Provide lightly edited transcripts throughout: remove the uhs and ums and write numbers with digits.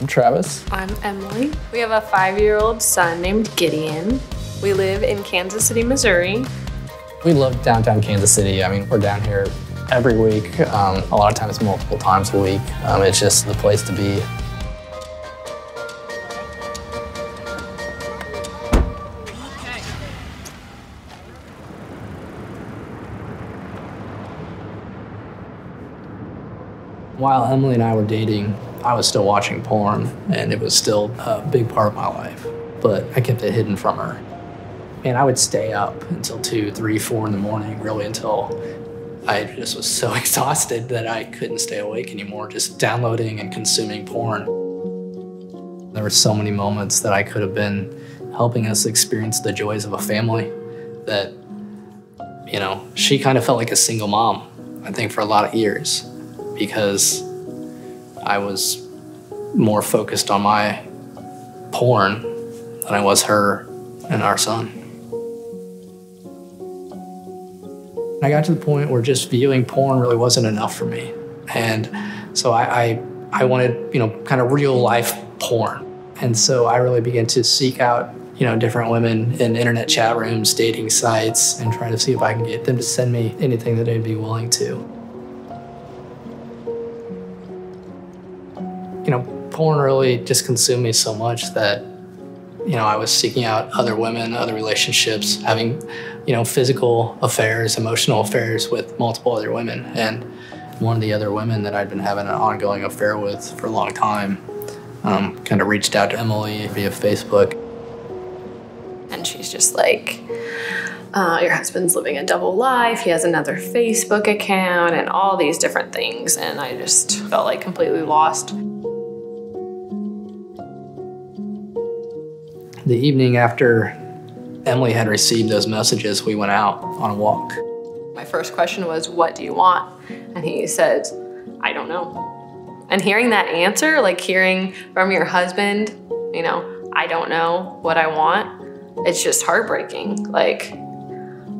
I'm Travis. I'm Emily. We have a 5-year-old son named Gideon. We live in Kansas City, Missouri. We love downtown Kansas City. I mean, we're down here every week, a lot of times multiple times a week. It's just the place to be. While Emily and I were dating, I was still watching porn, and it was still a big part of my life, but I kept it hidden from her. And I would stay up until 2, 3, 4 in the morning, really until I just was so exhausted that I couldn't stay awake anymore, just downloading and consuming porn. There were so many moments that I could have been helping us experience the joys of a family that, you know, she kind of felt like a single mom, I think, for a lot of years, because I was more focused on my porn than I was her and our son. I got to the point where just viewing porn really wasn't enough for me. And so I wanted, you know, kind of real life porn. And so I really began to seek out, you know, different women in internet chat rooms, dating sites, and try to see if I can get them to send me anything that they'd be willing to. You know, porn really just consumed me so much that, you know, I was seeking out other women, other relationships, having, you know, physical affairs, emotional affairs with multiple other women. And one of the other women that I'd been having an ongoing affair with for a long time kind of reached out to Emily via Facebook. And she's just like, your husband's living a double life, he has another Facebook account, and all these different things. And I just felt like completely lost. The evening after Emily had received those messages, we went out on a walk. My first question was, what do you want? And he said, I don't know. And hearing that answer, like hearing from your husband, you know, I don't know what I want, it's just heartbreaking. Like,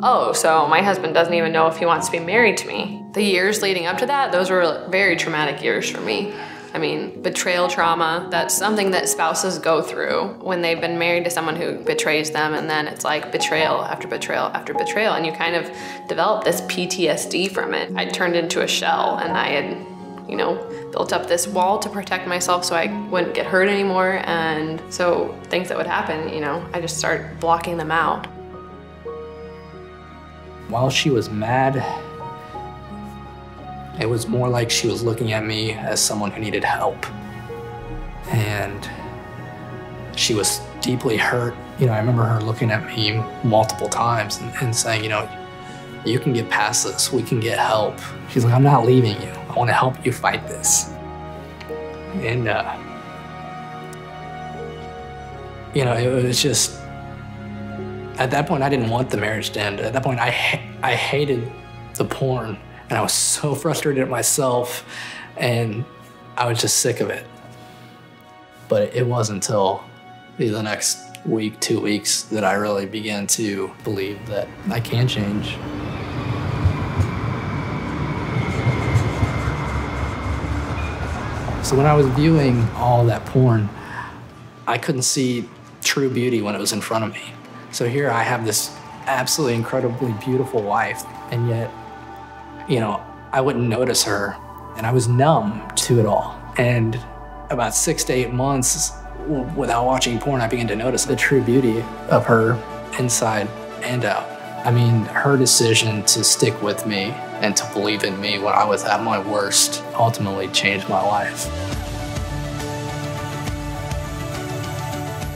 oh, so my husband doesn't even know if he wants to be married to me. The years leading up to that, those were very traumatic years for me. I mean, betrayal trauma, that's something that spouses go through when they've been married to someone who betrays them, and then it's like betrayal after betrayal after betrayal, and you kind of develop this PTSD from it. I turned into a shell, and I had, you know, built up this wall to protect myself so I wouldn't get hurt anymore, and so things that would happen, you know, I just start blocking them out. While she was mad, it was more like she was looking at me as someone who needed help. And she was deeply hurt. You know, I remember her looking at me multiple times and saying, you know, you can get past this, we can get help. She's like, I'm not leaving you. I want to help you fight this. And, you know, it was just, at that point, I didn't want the marriage to end. At that point, I hated the porn. And I was so frustrated at myself, and I was just sick of it. But it wasn't until the next week, 2 weeks, that I really began to believe that I can change. So when I was viewing all that porn, I couldn't see true beauty when it was in front of me. So here I have this absolutely incredibly beautiful wife, and yet, you know, I wouldn't notice her, and I was numb to it all. And about 6 to 8 months without watching porn, I began to notice the true beauty of her inside and out. I mean, her decision to stick with me and to believe in me when I was at my worst ultimately changed my life.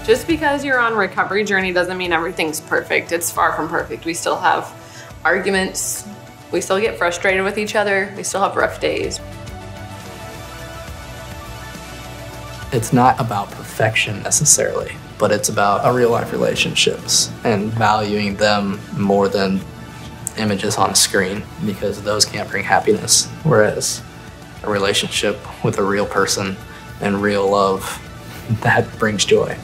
Just because you're on a recovery journey doesn't mean everything's perfect. It's far from perfect. We still have arguments. We still get frustrated with each other. We still have rough days. It's not about perfection necessarily, but it's about our real life relationships and valuing them more than images on a screen, because those can't bring happiness. Whereas a relationship with a real person and real love, that brings joy.